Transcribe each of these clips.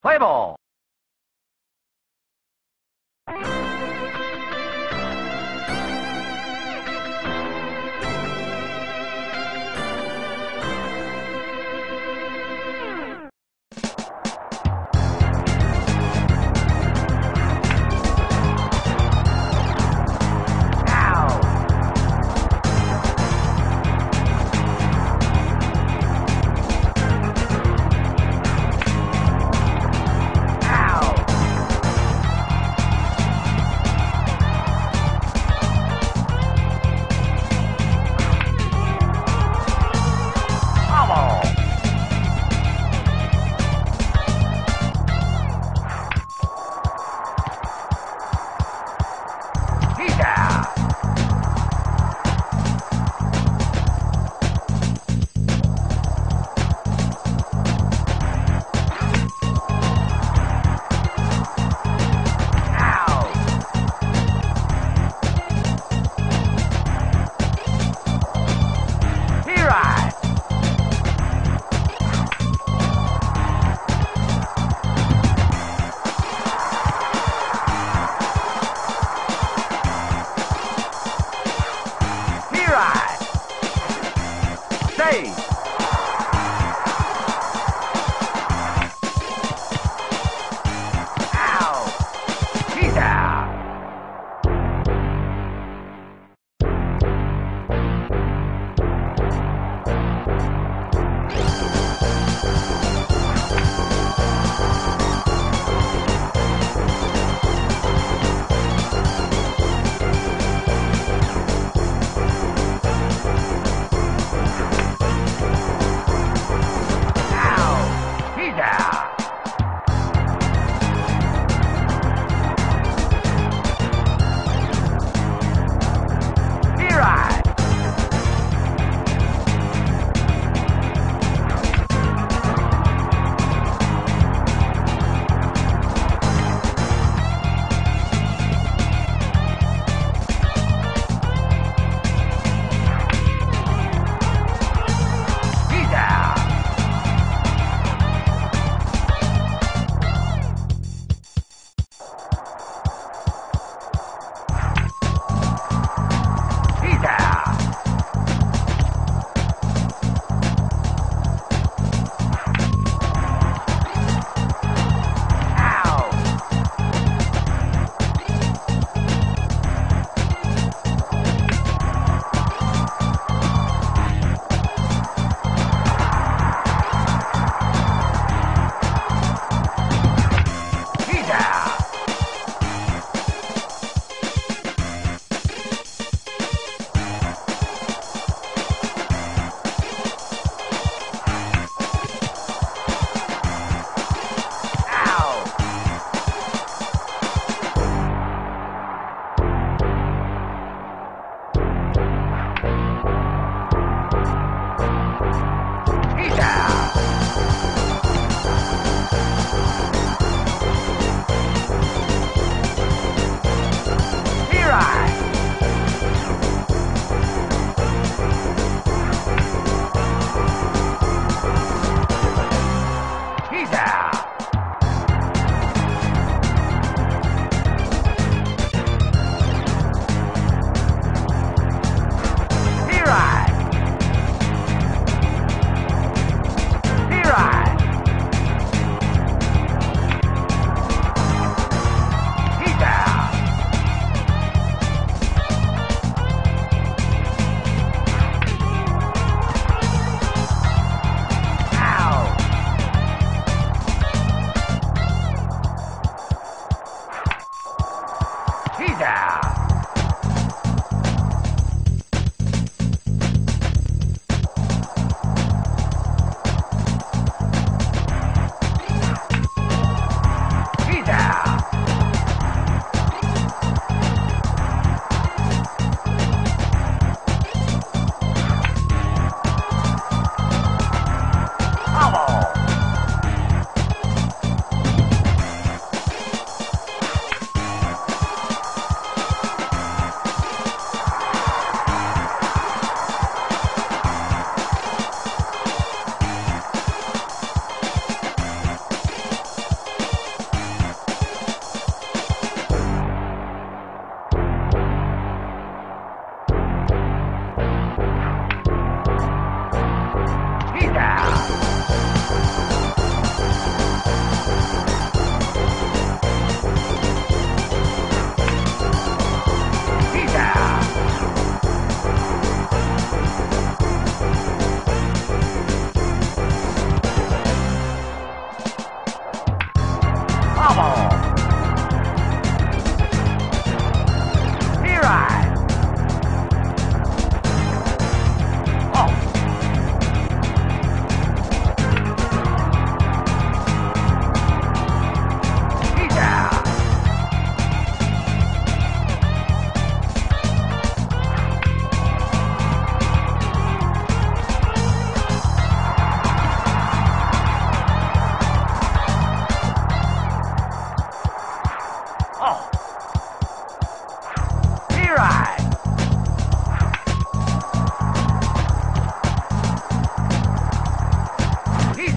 Play ball. Here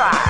I